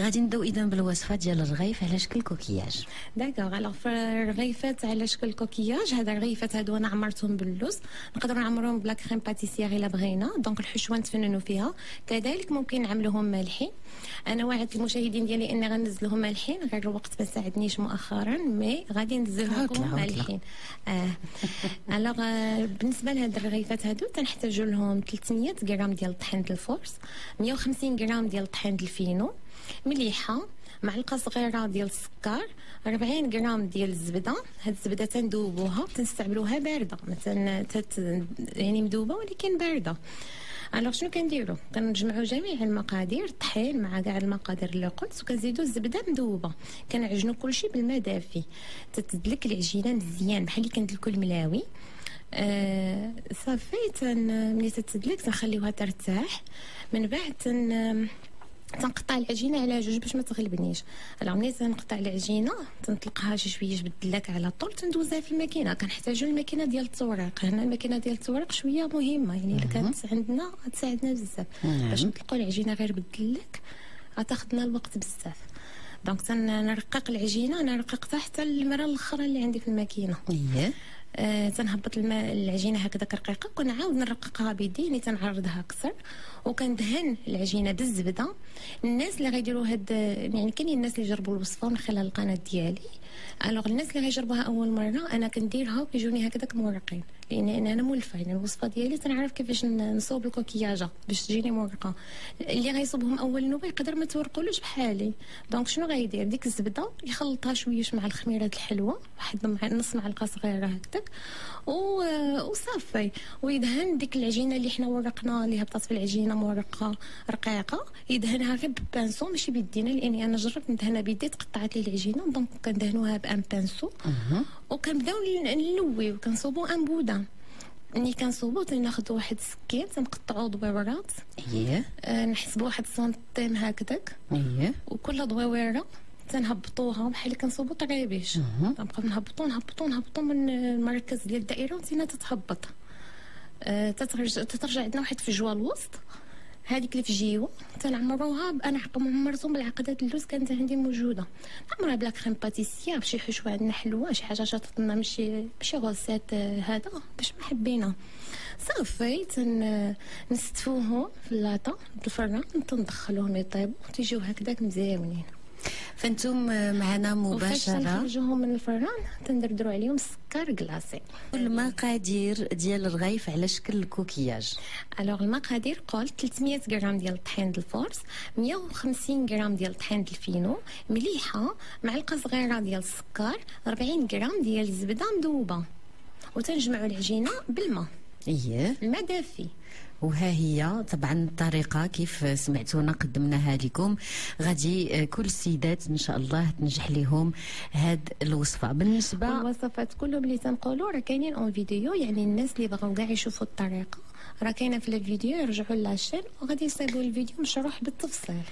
غادي نبداو اذا بالوصفات ديال الرغيف على شكل كوكياج. داكوغ، الوغ الرغيفات على شكل كوكياج، هاد الرغيفات هادو انا عمرتهم باللوز، نقدروا نعمروهم بلا كريم باتيسيير الا بغينا، دونك الحشوه نتفننوا فيها، كذلك ممكن نعملوهم مالحين. انا واعد المشاهدين ديالي اني غنزلهم مالحين، غير الوقت ما ساعدنيش مؤخرا، مي غادي نزلهم مالحين. الوغ بالنسبه لهاد الرغيفات هادو تنحتاجوا لهم 300 غرام ديال طحين الفورس، 150 غرام ديال طحين الفينو، مليحه، معلقه صغيره ديال السكر، 40 غرام ديال الزبده. هاد الزبده تندوبوها، تنستعملوها بارده، مثلا يعني مذوبه ولكن بارده. الوغ شنو كنديرو؟ كنجمعو جميع المقادير، الطحين مع كاع المقادير اللي قلت، وكنزيدو الزبده مذوبه، كنعجنو كلشي بالماء دافي، تتدلك العجينه مزيان بحال اللي كندلكو الملاوي. صافي، ملي تتدلك تنخليوها ترتاح، من بعد تنقطع العجينه على جوج باش ما تغلبنيش. الوغ ملي تنقطع العجينه تنطلقها شي شويه بالدلاك على الطول، تندوزها في الماكينه. كنحتاجو الماكينه ديال التوريق، هنا الماكينه ديال التوريق شويه مهمه، يعني الا كانت عندنا غتساعدنا بزاف، باش نطلقوا العجينه غير بالدلاك غتاخذنا الوقت بزاف. دونك تنرقق العجينه، انا رققتها حتى المره الاخرى اللي عندي في الماكينه. تنهبط العجينه هكذا رقيقه، كنعاود نرققها بيدي، يعني تنعرضها اكثر، وكندهن العجينه بالزبده. الناس اللي غيديروا هاد، يعني كاينين الناس اللي جربوا الوصفه من خلال القناه ديالي. الوغ الناس اللي غيجربوها اول مره، انا كنديرها وكيجوني هكذا مورقين، لان انا مولفه، يعني الوصفه ديالي تنعرف كيفاش نصوب الكوكياجه باش تجيني مورقه. اللي غيصوبهم اول نوبه يقدر ما تورقولوش بحالي. دونك شنو غيدير؟ ديك الزبده يخلطها شويه مع الخميره الحلوه، واحد نص معلقه صغيره هكذاك، وصافي، ويدهن ديك العجينه اللي حنا ورقنا، اللي هبطت في العجينه مورقه رقيقه، يدهنها غير بالبانسو ماشي بيدينا، لاني انا جربت ندهنها بيدي تقطعت لي العجينه، دونك كندهنوها بان بانسو وكنبداو نلويو، كنصوبو ان بودان. ملي كنصوبو تناخدو واحد السكين، تنقطعو ضويورات، نحسبو واحد سنتيم هكذاك، وكل ضويوره تنهبطوها بحال كنصوبو طريبيش، تنبقاو نهبطو نهبطو نهبطو من المركز ديال الدائره وتينا تتهبط، تترجع عندنا واحد الفجوه الوسط، هذيك اللي في الجيوه تنعمروها. انا عمرتهم بالعقدات اللوز كانت عندي موجوده، عمرها بلا كريم باتيسيير، بشي حشوه عندنا حلوه، شي حاجه شاطت لنا، ماشي غوسيت هذا باش ما حبينا. صافي، نستفوهم في اللاطه د الفران، تندخلوهم يطيبوا، تيجيو هكذاك مزيانين. فانتم معنا مباشره، وفاش تخرجوهم من الفران تندردروا عليهم سكر كلاصي. المقادير ديال الرغيف على شكل الكوكياج، الوغ المقادير قلت 300 غرام ديال الطحين الفورس، 150 غرام ديال طحين الفينو، مليحه، معلقه صغيره ديال السكر، 40 غرام ديال الزبده مذوبه، وتنجمعوا العجينه بالماء، الماء دافي. وها هي طبعا الطريقه كيف سمعتونا قدمناها لكم، غادي كل السيدات ان شاء الله تنجح لهم هاد الوصفه. بالنسبه الوصفات كلهم اللي تنقولوا راه كاينين اون فيديو، يعني الناس اللي بغاو كاع يشوفوا الطريقه راه كاينه في الفيديو، يرجعوا لاشين وغادي يصايبوا الفيديو مشروح بالتفصيل.